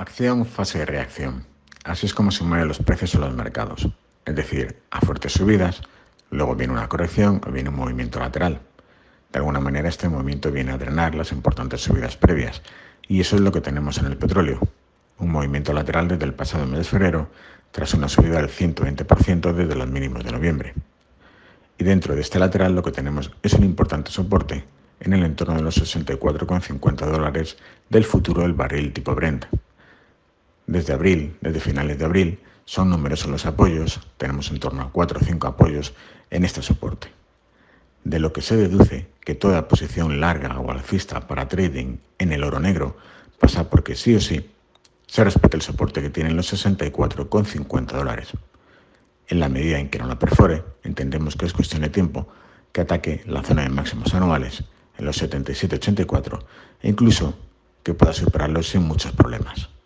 Acción, fase de reacción. Así es como se mueven los precios en los mercados. Es decir, a fuertes subidas, luego viene una corrección o viene un movimiento lateral. De alguna manera este movimiento viene a drenar las importantes subidas previas. Y eso es lo que tenemos en el petróleo. Un movimiento lateral desde el pasado mes de febrero, tras una subida del 120% desde los mínimos de noviembre. Y dentro de este lateral lo que tenemos es un importante soporte en el entorno de los 64,50 dólares del futuro del barril tipo Brent. Desde finales de abril, son numerosos los apoyos, tenemos en torno a 4 o 5 apoyos en este soporte. De lo que se deduce que toda posición larga o alcista para trading en el oro negro pasa porque sí o sí se respete el soporte que tienen los 64,50 dólares. En la medida en que no la perfore, entendemos que es cuestión de tiempo que ataque la zona de máximos anuales en los 77,84 e incluso que pueda superarlos sin muchos problemas.